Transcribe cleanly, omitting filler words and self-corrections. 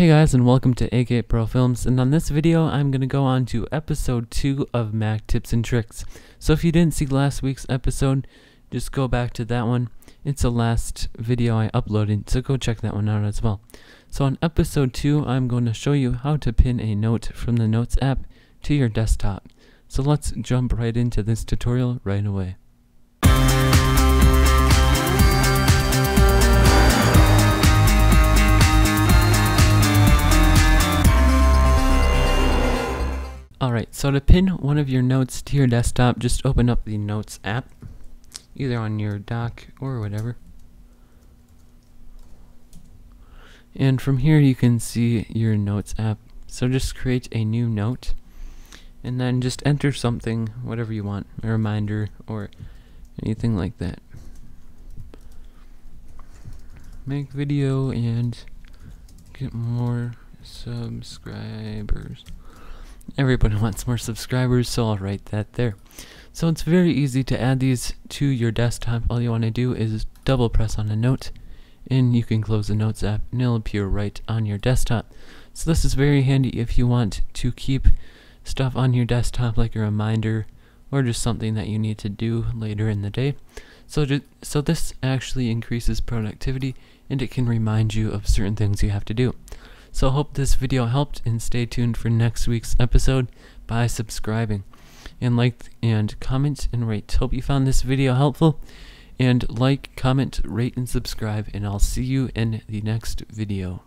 Hey guys, and welcome to AK Pro Films, and on this video I'm going to go on to episode 2 of Mac Tips and Tricks. So if you didn't see last week's episode, just go back to that one. It's the last video I uploaded, so go check that one out as well. So on episode 2, I'm going to show you how to pin a note from the Notes app to your desktop. So let's jump right into this tutorial right away. Alright, so to pin one of your notes to your desktop, just open up the Notes app, either on your dock or whatever. And from here you can see your Notes app. So just create a new note, and then just enter something, whatever you want, a reminder or anything like that. Make video and get more subscribers. Everybody wants more subscribers, so I'll write that there. So it's very easy to add these to your desktop. All you want to do is double press on a note, and you can close the Notes app, and it'll appear right on your desktop. So this is very handy if you want to keep stuff on your desktop, like a reminder or just something that you need to do later in the day. So this actually increases productivity, and it can remind you of certain things you have to do. So I hope this video helped, and stay tuned for next week's episode by subscribing. And like and comment and rate. Hope you found this video helpful. And like, comment, rate, and subscribe. And I'll see you in the next video.